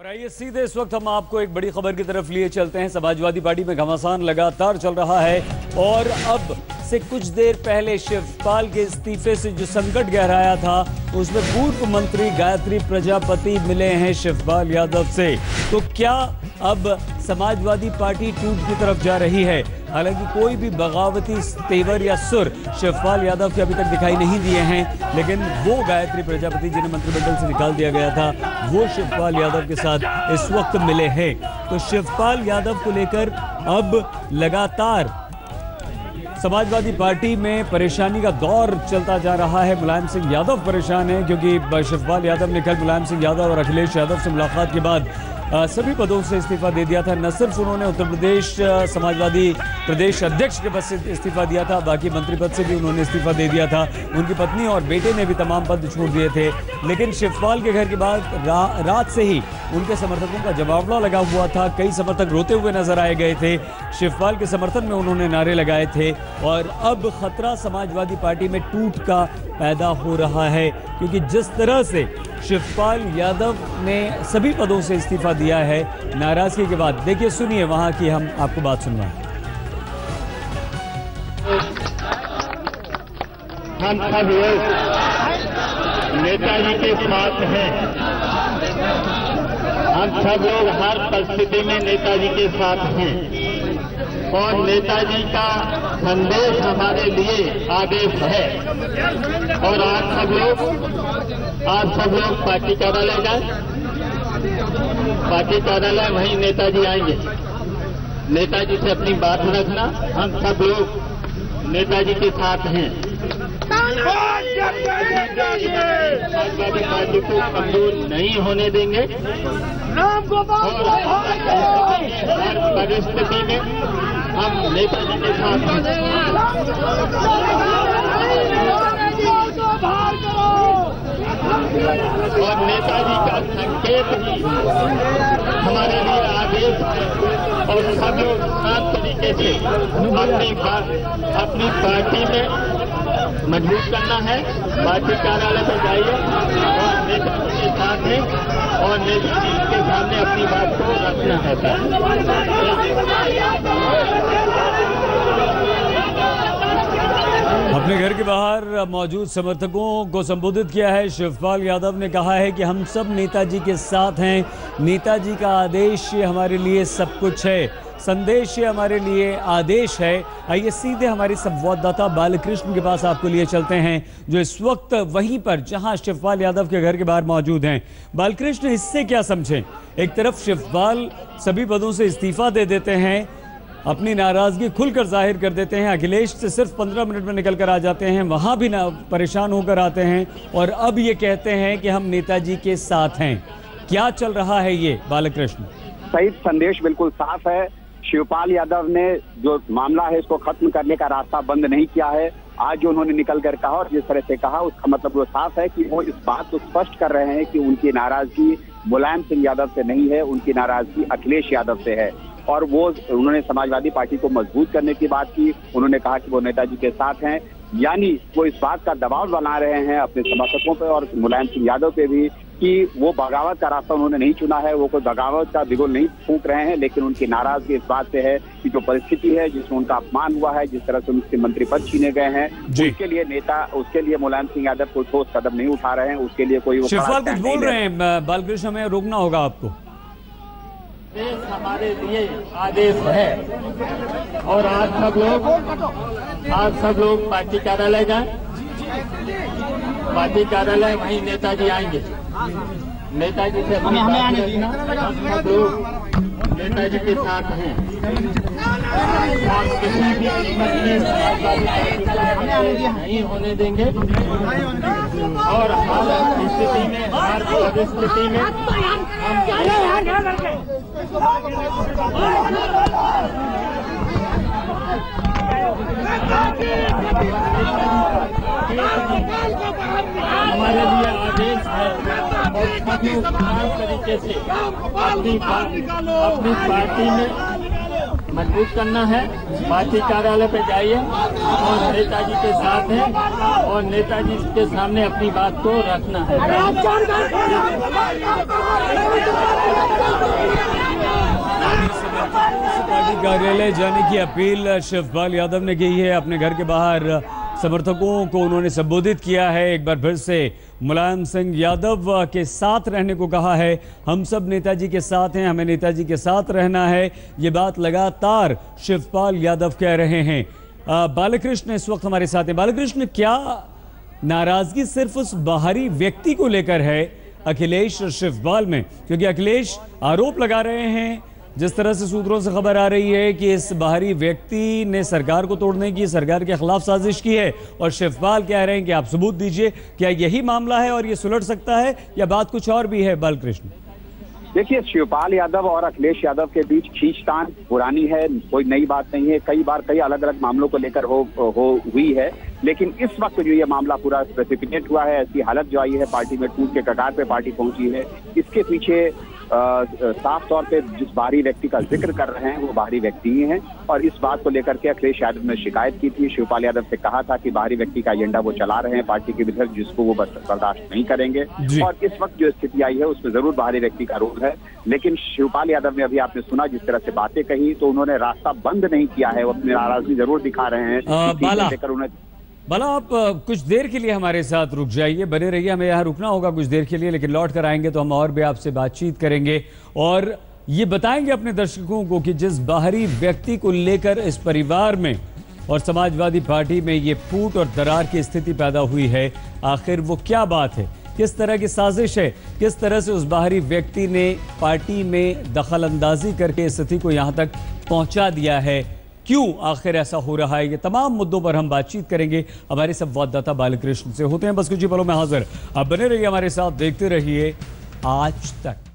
और आइए सीधे इस वक्त हम आपको एक बड़ी खबर की तरफ लिए चलते हैं। समाजवादी पार्टी में घमासान लगातार चल रहा है और अब से कुछ देर पहले शिवपाल के इस्तीफे से जो संकट गहराया था उसमें पूर्व मंत्री गायत्री प्रजापति मिले हैं शिवपाल यादव से। तो क्या अब समाजवादी पार्टी टूट की तरफ जा रही है? हालांकि कोई भी बगावती तेवर या सुर शिवपाल यादव के अभी तक दिखाई नहीं दिए हैं, लेकिन वो गायत्री प्रजापति जिन्हें मंत्रिमंडल से निकाल दिया गया था वो शिवपाल यादव के साथ इस वक्त मिले हैं। तो शिवपाल यादव को लेकर अब लगातार समाजवादी पार्टी में परेशानी का दौर चलता जा रहा है। मुलायम सिंह यादव परेशान हैं क्योंकि शिवपाल यादव ने कल मुलायम सिंह यादव और अखिलेश यादव से मुलाकात के बाद सभी पदों से इस्तीफा दे दिया था। न सिर्फ उन्होंने उत्तर प्रदेश समाजवादी प्रदेश अध्यक्ष के पद से इस्तीफा दिया था, बाकी मंत्री पद से भी उन्होंने इस्तीफा दे दिया था। उनकी पत्नी और बेटे ने भी तमाम पद छोड़ दिए थे। लेकिन शिवपाल के घर के बाद रात से ही उनके समर्थकों का जमावड़ा लगा हुआ था। कई समर्थक रोते हुए नजर आए गए थे। शिवपाल के समर्थन में उन्होंने नारे लगाए थे और अब खतरा समाजवादी पार्टी में टूट का पैदा हो रहा है, क्योंकि जिस तरह से शिवपाल यादव ने सभी पदों से इस्तीफा दिया है नाराजगी के बाद। देखिए सुनिए वहां की, हम आपको बात सुन रहे हैं। हम सब लोग नेताजी के साथ हैं, हम सब लोग हर परिस्थिति में नेताजी के साथ हैं और नेताजी का संदेश हमारे लिए आदेश है। और आज सब लोग पार्टी कार्यालय जाए, पार्टी कार्यालय वहीं नेताजी आएंगे, नेताजी से अपनी बात रखना। हम सब लोग नेताजी के साथ हैं। समाजवादी पार्टी को कमजोर नहीं होने देंगे और हर परिस्थिति में हम नेताजी के साथ हैं और नेताजी का संकेत ही हमारे लिए आदेश और सब लोग साथ तरीके से अपनी पार्टी में मजबूत करना है। पार्टी कार्यालय पर जाइए और नेताजी के साथ है और नेताजी के सामने अपनी बात को रखना है। अपने घर के बाहर मौजूद समर्थकों को संबोधित किया है। शिवपाल यादव ने कहा है कि हम सब नेताजी के साथ हैं, नेताजी का आदेश ये हमारे लिए सब कुछ है, संदेश ये हमारे लिए आदेश है। आइए सीधे हमारे संवाददाता बालकृष्ण के पास आपको लिए चलते हैं, जो इस वक्त वहीं पर जहां शिवपाल यादव के घर के बाहर मौजूद हैं। बालकृष्ण, इससे क्या समझें? एक तरफ शिवपाल सभी पदों से इस्तीफा दे देते हैं, अपनी नाराजगी खुलकर जाहिर कर देते हैं, अखिलेश से सिर्फ 15 मिनट में निकल कर आ जाते हैं, वहाँ भी परेशान होकर आते हैं और अब ये कहते हैं कि हम नेताजी के साथ हैं। क्या चल रहा है ये बालकृष्ण? सही संदेश बिल्कुल साफ है। शिवपाल यादव ने जो मामला है इसको खत्म करने का रास्ता बंद नहीं किया है। आज जो उन्होंने निकल कर कहा और जिस तरह से कहा उसका मतलब वो साफ है कि वो इस बात को स्पष्ट कर रहे हैं कि उनकी नाराजगी मुलायम सिंह यादव से नहीं है, उनकी नाराजगी अखिलेश यादव से है। और उन्होंने समाजवादी पार्टी को मजबूत करने की बात की, उन्होंने कहा कि वो नेताजी के साथ हैं, यानी वो इस बात का दबाव बना रहे हैं अपने समर्थकों पर और मुलायम सिंह यादव पे भी कि वो बगावत का रास्ता उन्होंने नहीं चुना है, वो कोई बगावत का बिगुल नहीं फूंक रहे हैं। लेकिन उनकी नाराजगी इस बात से है कि जो परिस्थिति है जिसमें उनका अपमान हुआ है, जिस तरह से उनके मंत्री पद छीने गए हैं, उसके लिए मुलायम सिंह यादव कोई ठोस कदम नहीं उठा रहे हैं, उसके लिए कोई शिवपाल कुछ बोल रहे हैं। बालकृष्ण, हमें रोकना होगा आपको। देश हमारे लिए आदेश है और आज सब लोग पार्टी कार्यालय जाए, पार्टी कार्यालय वहीं नेताजी आएंगे, नेताजी से नेताजी के साथ हैं। किसी भी कीमत में समाजवादी नहीं होने देंगे और हर स्थिति में हर परिस्थिति में हमारे लिए आदेश है और हर तरीके से अपनी पार्टी में मजबूत करना है। पार्टी कार्यालय पे जाइए और नेताजी के साथ हैं और नेताजी के सामने अपनी बात को रखना है। कार्यालय जाने की अपील शिवपाल यादव ने की है। अपने घर के बाहर समर्थकों को उन्होंने संबोधित किया है। एक बार फिर से मुलायम सिंह यादव के साथ रहने को कहा है। हम सब नेताजी के साथ हैं, हमें नेताजी के साथ रहना है, ये बात लगातार शिवपाल यादव कह रहे हैं। बालकृष्ण इस वक्त हमारे साथ हैं। बालकृष्ण, क्या नाराजगी सिर्फ उस बाहरी व्यक्ति को लेकर है अखिलेश और शिवपाल में? क्योंकि अखिलेश आरोप लगा रहे हैं, जिस तरह से सूत्रों से खबर आ रही है, कि इस बाहरी व्यक्ति ने सरकार को तोड़ने की, सरकार के खिलाफ साजिश की है, और शिवपाल कह रहे हैं कि आप सबूत दीजिए। क्या यही मामला है और ये सुलझ सकता है या बात कुछ और भी है? बालकृष्ण, देखिए, शिवपाल यादव और अखिलेश यादव के बीच खींचतान पुरानी है, कोई नई बात नहीं है। कई बार कई अलग अलग मामलों को लेकर हुई है, लेकिन इस वक्त जो ये मामला पूरा प्रेसिपिटेट हुआ है, ऐसी हालत जो आई है, पार्टी में टूट के कगार पे पार्टी पहुंची है, इसके पीछे साफ तौर पे जिस बाहरी व्यक्ति का जिक्र कर रहे हैं वो बाहरी व्यक्ति ही हैं। और इस बात को लेकर के अखिलेश यादव ने शिकायत की थी, शिवपाल यादव से कहा था कि बाहरी व्यक्ति का एजेंडा वो चला रहे हैं पार्टी के भीतर, जिसको वो बर्दाश्त नहीं करेंगे। और इस वक्त जो स्थिति आई है उसमें जरूर बाहरी व्यक्ति का रोल है, लेकिन शिवपाल यादव ने, अभी आपने सुना जिस तरह से बातें कही, तो उन्होंने रास्ता बंद नहीं किया है, वो अपनी नाराजगी जरूर दिखा रहे हैं। लेकर उन्हें भला, आप कुछ देर के लिए हमारे साथ रुक जाइए, बने रहिए, हमें यहाँ रुकना होगा कुछ देर के लिए, लेकिन लौट कर आएंगे तो हम और भी आपसे बातचीत करेंगे और ये बताएंगे अपने दर्शकों को कि जिस बाहरी व्यक्ति को लेकर इस परिवार में और समाजवादी पार्टी में ये फूट और दरार की स्थिति पैदा हुई है, आखिर वो क्या बात है, किस तरह की साजिश है, किस तरह से उस बाहरी व्यक्ति ने पार्टी में दखल अंदाजी करके स्थिति को यहाँ तक पहुँचा दिया है, क्यों आखिर ऐसा हो रहा है, ये तमाम मुद्दों पर हम बातचीत करेंगे। हमारे संवाददाता बालकृष्ण से होते हैं बस कुछ ही पलों में हाजिर। आप बने रहिए हमारे साथ, देखते रहिए आज तक।